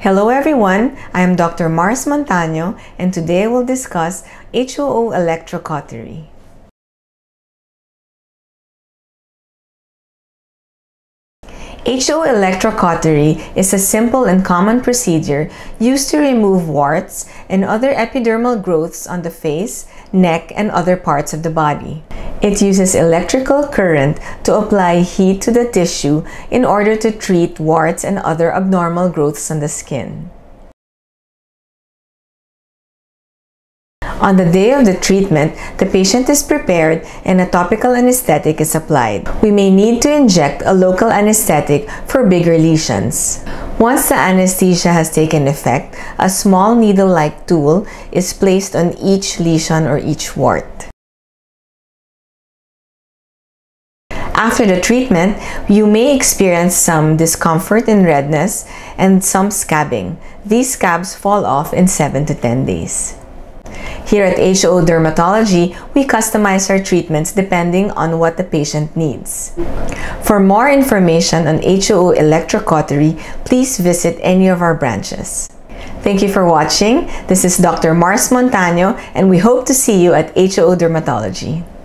Hello everyone, I am Dr. Mars Montaño and today we'll discuss HOO electrocautery. HOO electrocautery is a simple and common procedure used to remove warts and other epidermal growths on the face, neck, and other parts of the body. It uses electrical current to apply heat to the tissue in order to treat warts and other abnormal growths on the skin. On the day of the treatment, the patient is prepared and a topical anesthetic is applied. We may need to inject a local anesthetic for bigger lesions. Once the anesthesia has taken effect, a small needle-like tool is placed on each lesion or each wart. After the treatment, you may experience some discomfort and redness and some scabbing. These scabs fall off in 7 to 10 days. Here at HOO Dermatology, we customize our treatments depending on what the patient needs. For more information on HOO electrocautery, please visit any of our branches. Thank you for watching. This is Dr. Mars Montaño and we hope to see you at HOO Dermatology.